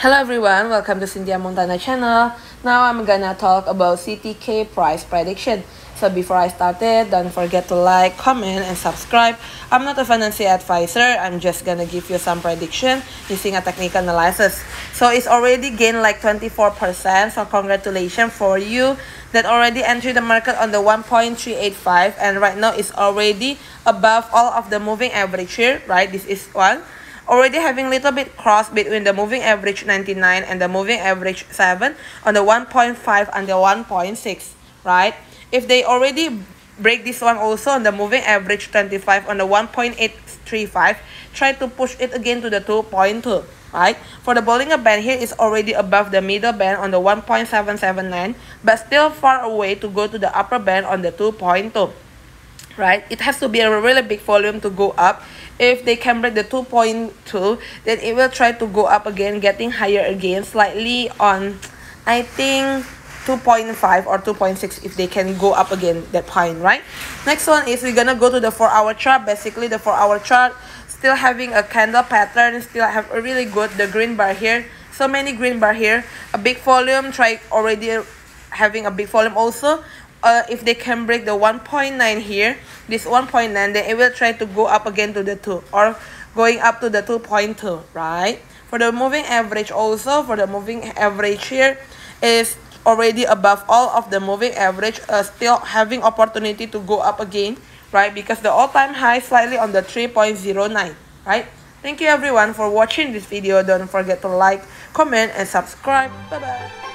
Hello everyone, welcome to Cynthia Montana channel. Now I'm gonna talk about CTK price prediction. So before I start it, don't forget to like, comment, and subscribe. I'm not a financial advisor, I'm just gonna give you some prediction using a technical analysis. So it's already gained like 24%, so congratulations for you that already entered the market on the 1.385, and right now it's already above all of the moving average here, right? This is one. Already having little bit cross between the moving average 99 and the moving average 7 on the 1.5 and the 1.6, right? If they already break this one also on the moving average 25 on the 1.835, try to push it again to the 2.2, right? For the Bollinger Band here is already above the middle band on the 1.779, but still far away to go to the upper band on the 2.2. Right, it has to be a really big volume to go up. If they can break the 2.2, then it will try to go up again, getting higher again, slightly on, I think, 2.5 or 2.6 if they can go up again that point, right? Next one is we're gonna go to the 4-hour chart. Basically, the 4-hour chart still having a candle pattern, still have a really good, the green bar here. So many green bar here. A big volume, try already having a big volume also. If they can break the 1.9 here, this 1.9, then it will try to go up again to the 2 or going up to the 2.2, right? For the moving average also, for the moving average here is already above all of the moving average, still having opportunity to go up again, right? Because the all-time high slightly on the 3.09, right? Thank you everyone for watching this video. Don't forget to like, comment, and subscribe. Bye-bye.